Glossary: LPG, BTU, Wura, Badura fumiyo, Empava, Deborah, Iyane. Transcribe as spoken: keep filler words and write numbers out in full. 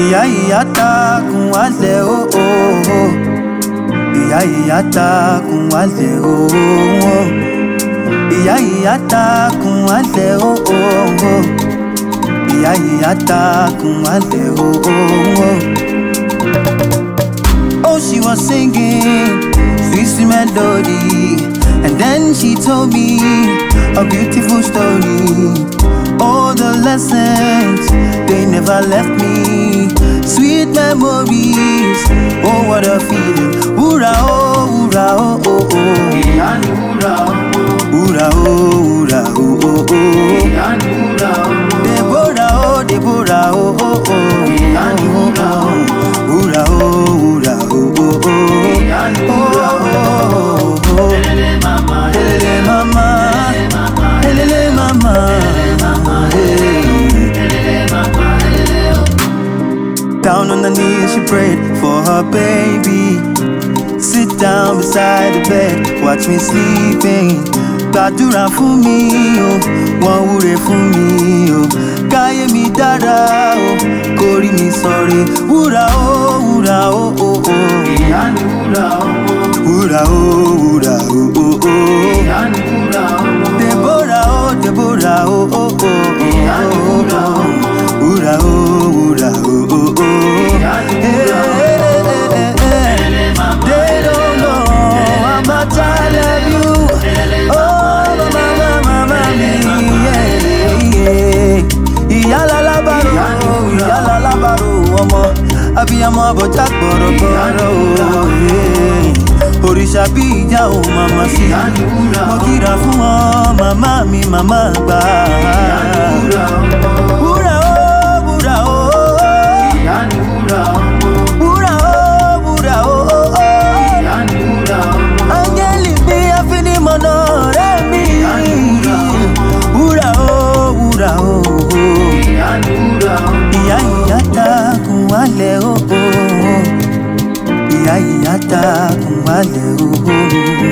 Iya iya ta kuwaze o oh, oh, oh. Iya iya ta kuwaze o oh, oh. Iya iya ta kuwaze o oh, oh. Iya iya ta kuwaze o oh, oh. Oh, she was singing sweet sweet melody, and then she told me a beautiful story. All the lessons, they never left me. Sweet memories, oh what a feeling. Wura oh, wura oh, oh, oh. Iyane wura oh, wura oh, wura oh, oh. Iyane wura oh, Deborah oh, Deborah oh, oh, oh. Iyane wura oh, wura oh, wura oh, oh, oh. Iyane wura oh, oh. Elele mama, elele mama, elele mama. Down on her knees, she prayed for her baby. Sit down beside the bed, watch me sleeping. Badura fumiyo, Wura fumiyo. Kaye mi dara o, kori mi sorry. Wura o, wura o o o. Iyane wura o, wura o wura o o o. Iyane wura o, Deborah o, Deborah o o o. Iyane wura o, wura o wura o o. Abiyamo bota gboro gboro Orisa bi ija o mama si mo kira fun o mama mi mama gba Wura o wura o Wura o wura o Angeli bi afini mono re mi Wura o wura o Iya iya ta kumwale o. Iya iya ta kumwale o.